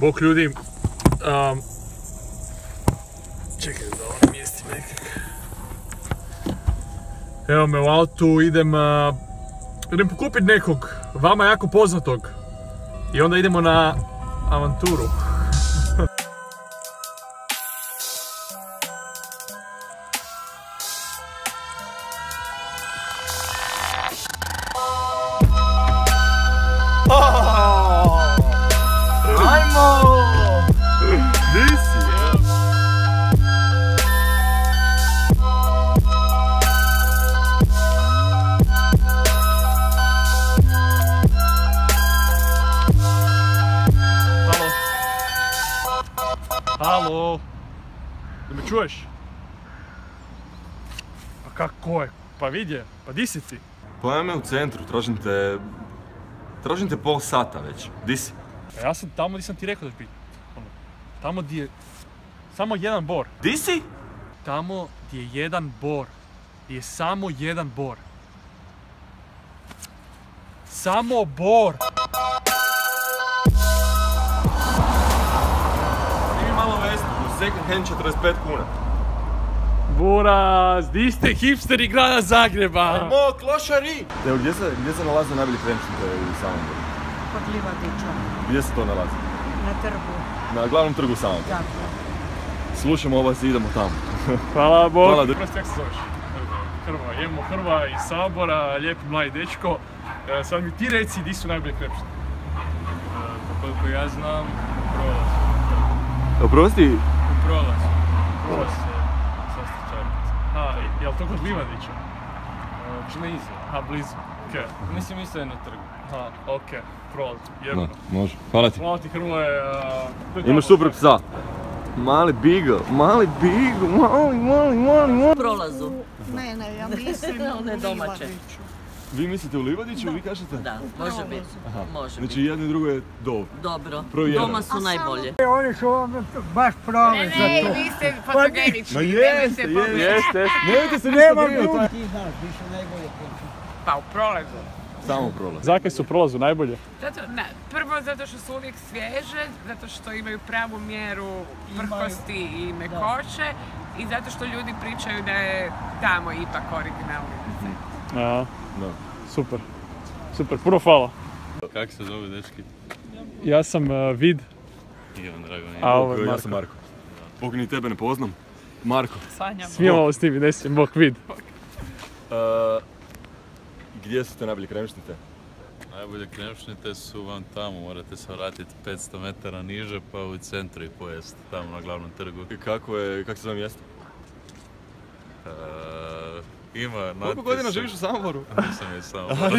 Bok ljudi, čekaj da ovo namjestim nekak. Evo me u autu, idem pokupit nekog, vama jako poznatog. I onda idemo na avanturu. Halo, da me čuješ? Pa kako je? Pa vidje, pa di si ti? Pa ja me u centru, tražim te pol sata već, di si? Pa ja sam tamo di sam ti rekao da bi, tamo di je samo jedan bor. Di si? Tamo di je jedan bor, di je samo jedan bor. Samo bor! Second hand 45 kuna. Buraz, di ste hipsteri grada Zagreba? Ajmo, klošari! Evo, gdje se nalaze najbolji Kremšnita u Samoboru? Kod Livadića. Gdje se to nalazi? Na trgu. Na glavnom trgu Samobora? Tako. Slušamo vas i idemo tamo. Hvala Bog. Hvala. Prosti, jak se zoveš? Hrva, idemo Hrva iz Samobora, lijepi mladi dečko. Sad mi ti reci di su najbolji Kremšnita. Koliko ja znam, Oprosti? Prolaz je li to kod Livadića? Blizu, blizu. Mislim isto je na trgu. Okej, prolaz, jedno. Može, hvala ti. Hvala ti Hrvoje. Imaš super psa. Mali beagle. Prolazu. Ne, ja mislim u Livadiću. Vi mislite u Livadiću, vi kažete? Da, može biti. Znači jedno i drugo je dobro. Dobro, doma su najbolje. Oni su vam baš prave za to. Ne, vi ste fotogenični. No jeste. Nemojte se ništa brinuti. Ti znaš, vi su najbolje. Pa u prolazu. Samo u prolazu. Zakaj su u prolazu najbolje? Prvo zato što su uvijek svježe, zato što imaju pravu mjeru vrhkosti i mekoće i zato što ljudi pričaju da je tamo ipak originalni recept. Da. Super, puno hvala. Kako se zove dečki? Ja sam Vid. Ivan, drago mi je. A ovo je Marko. Ja sam Marko. Bog ni tebe ne poznam. Marko. Sanja. Smijem ovo s tim i nesim, Bog Vid. Gdje su te najbolje Kremšnite? Najbolje Kremšnite su vam tamo, morate se vratiti 500 metara niže pa u centru i pojesti, tamo na glavnom trgu. Kako se zove mjesto? Koliko godina živiš u Samoboru? Nisam je Samoboru.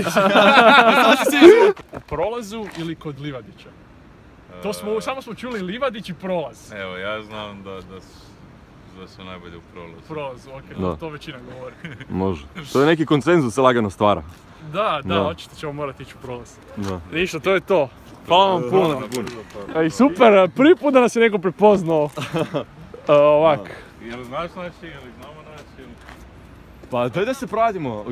U prolazu ili kod Livadića? Samo smo čuli Livadić i prolaz. Evo, ja znam da su najbolje u prolazu. Prolazu, okej, to većina govori. Može. To je neki konsenzus se lagano stvara. Da, očito ćemo morati ići u prolaz. Ništa, to je to. Hvala vam puno. Super, prvi put da nas je neko prepoznao. Ovak. Jel znaš naši, jel znamo naši ili... Pa daj da se pratimo,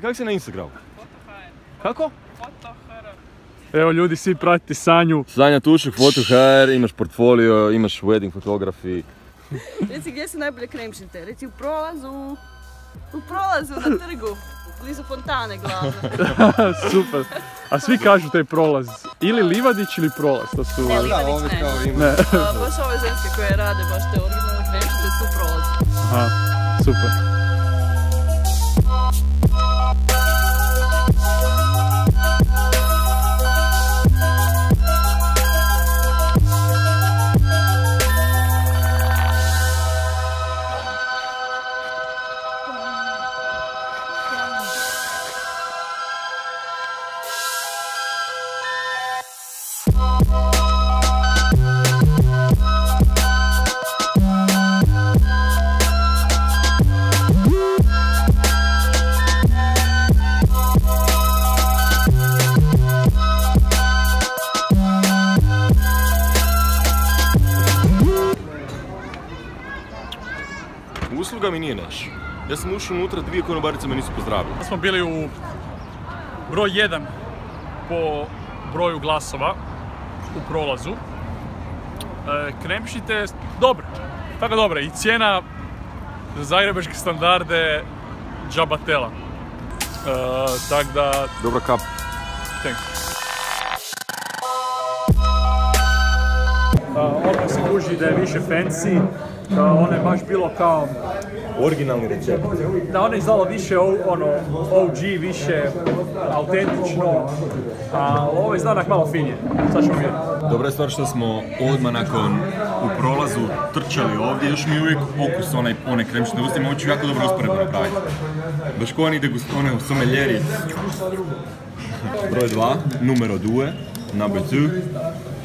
kako se na Instagramu? Fotohair. Kako? Fotohair. Evo ljudi, svi pratite Sanju. Sanja Tušek, Fotohair, imaš portfolio, imaš wedding fotografi. Reci gdje su najbolje Kremšnite? Reci u prolazu. U prolazu, na trgu. Blizu fontane glavno. Super. A svi kažu taj prolaz. Ili Livadić ili prolaz. Ne, Livadić ne. Baš ove ženske koje rade, baš te originalne Kremšnite su prolaz. Aha, super. Usluga mi nije naš. Ja sam ušao unutra, dvije konobarice me nisu pozdravili. Mi smo bili u broj 1 po broju glasova u prolazu. Kremšnita je dobra, tako dobra i cijena za zagrebačke standarde džabatela. Tak da... Dobra kap. Thanks. Ovdje se kuži da je više fancy, ono je baš bilo kao... Originalni recept. Da, ono je izdalo više OG, više autentično, a ovo je izdanak malo finije, sad ćemo vidjeti. Dobra je stvar što smo odmah nakon u prolazu trčali ovdje, još mi uvijek pokus one kremšnite ustima, ovo ću jako dobro usporedno napraviti. Baš ko oni degustone u someljeri. Broj 2, numero 2, number 2.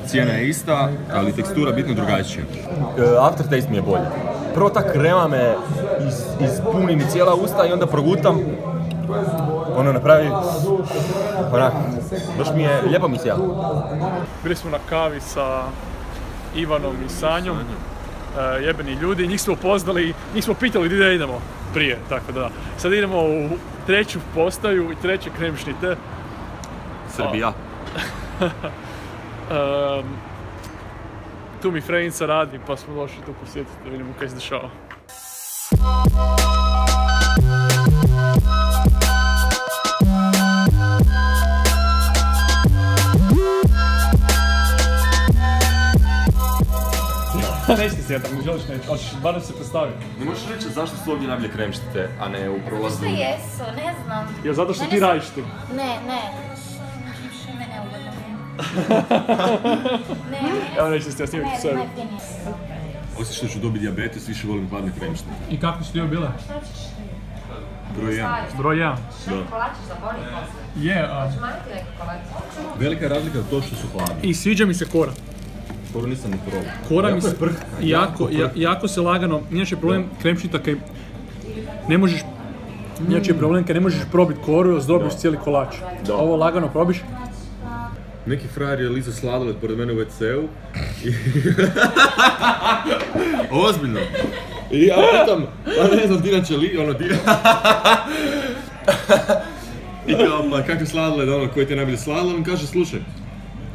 Cijena je ista, ali tekstura bitno drugačija. Aftertaste mi je bolje. Prvo ta krema me ispuni mi cijela usta i onda progutam. Ono napravi... Onak, baš mi je... Lijepa mi sjela. Bili smo na kavi sa Ivanom i Sanjom. Jebeni ljudi, njih smo upoznali, njih smo pitali gdje idemo prije, tako da. Sad idemo u treću postaju i treće kremšnite. Srbija. Tu mi Frenica radi, pa smo došli tu posjetiti da vidimo kaj se dešava. Neći ti sjetak, ne želiš neći, ali bar se predstaviti. Ne možeš reći zašto su ovdje najbolje kremšnite, a ne u prolazu? Što jesu, ne znam. Jel zato što ti radiš tu? Ne, ne. Evo neću se ja snimiti u sebi. Osim što ću dobiti dijabetes, više volim hladne kremšnite. I kako su ti joj bile? Broj 1. Broj 1? Kolačić za boli posle. Je, a... Velika je razlika za to što su hladne. I sviđa mi se kora. Kora nisam ni probao. Kora mi se prhka. Jako se lagano, inače je problem kremšnita kaj ne možeš... Inače je problem kaj ne možeš probiti koru i zdrobiš cijeli kolač. Ovo lagano probiš. Neki frajer je lizao sladoled pored mene u WC-u i... Ozbiljno! I ja pitam, pa ne znam Dina će li, ono Dina... I kao, pa kakav sladoled, ono, koji ti je najbolji sladoled, on kaže, slušaj,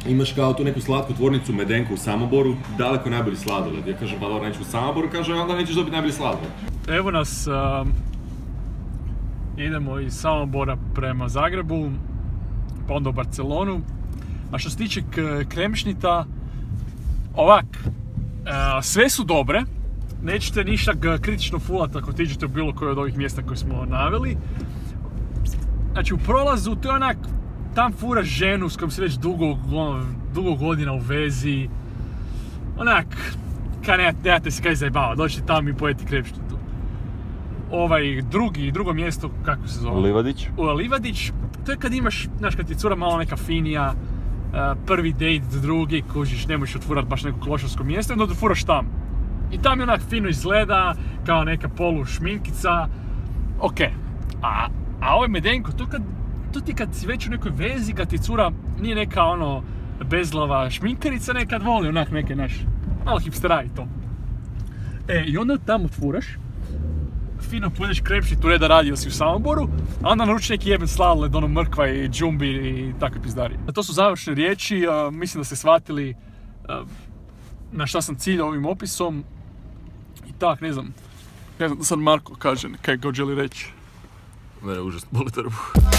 imaš kao tu neku slatku tvornicu Medenko u Samoboru, daleko najbolji sladoled. Ja kažem, Valora, neću u Samoboru, kaže, onda nećeš dobiti najbolji sladoled. Evo nas, idemo iz Samobora prema Zagrebu, pa onda u Barcelonu. A što se tiče kremšnita, ovak, sve su dobre, nećete ništa kritično fulati ako tiđete u bilo koje od ovih mjesta koje smo naveli. Znači u prolazu to je onak, tam fura ženu s kojom se već dugo godina u vezi, onak, nemate se kaj zajebava, dođete tam i pojeti kremšnitu. Ovaj drugo mjesto, kako se zove? Livadić. Livadić, to je kad imaš, znaš kad ti cura malo neka finija, prvi date, drugi, kužiš, ne možeš otvorat baš neko klošarsko mjesto, onda otvoriš tam. I tam je onak fino izgleda, kao neka polu šminkica, okej. A ovaj Medenko, to ti kad si već u nekoj vezi, kad ti cura nije neka ono bezglava šminkarica, nekad voli onak neke, znaš, malo hipstera i to. E, i onda tam otvoriš, fino pojedeš kremšnit u reda radio si u Samoboru, a onda naruči neki jeben sladoled, ono mrkva i džumbi i takve pizdarije. To su završne riječi, mislim da ste shvatili na šta sam ciljao ovim opisom. I tak, ne znam da sad Marko kaže, kaj god želi reći. Mene užasno boli trbu.